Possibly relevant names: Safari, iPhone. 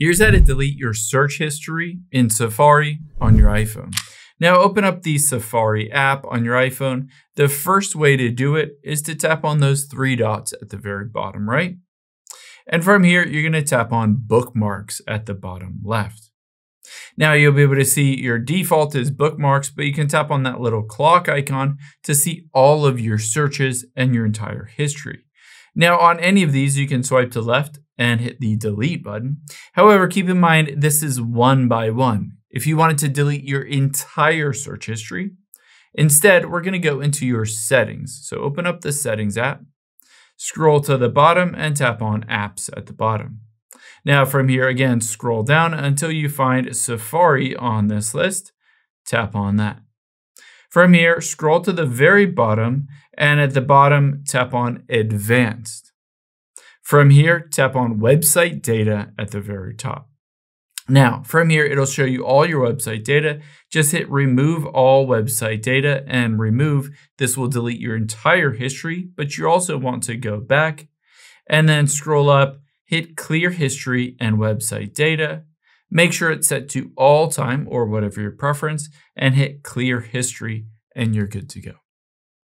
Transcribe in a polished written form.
Here's how to delete your search history in Safari on your iPhone. Now open up the Safari app on your iPhone. The first way to do it is to tap on those three dots at the very bottom right. And from here, you're going to tap on bookmarks at the bottom left. Now you'll be able to see your default is bookmarks, but you can tap on that little clock icon to see all of your searches and your entire history. Now on any of these, you can swipe to the left and hit the delete button. However, keep in mind, this is one by one. If you wanted to delete your entire search history, instead, we're gonna go into your settings. So open up the settings app, scroll to the bottom and tap on apps at the bottom. Now from here, again, scroll down until you find Safari on this list, tap on that. From here, scroll to the very bottom and at the bottom, tap on advanced. From here, tap on website data at the very top. Now, from here, it'll show you all your website data. Just hit remove all website data and remove. This will delete your entire history, but you also want to go back and then scroll up, hit clear history and website data. Make sure it's set to all time or whatever your preference and hit clear history and you're good to go.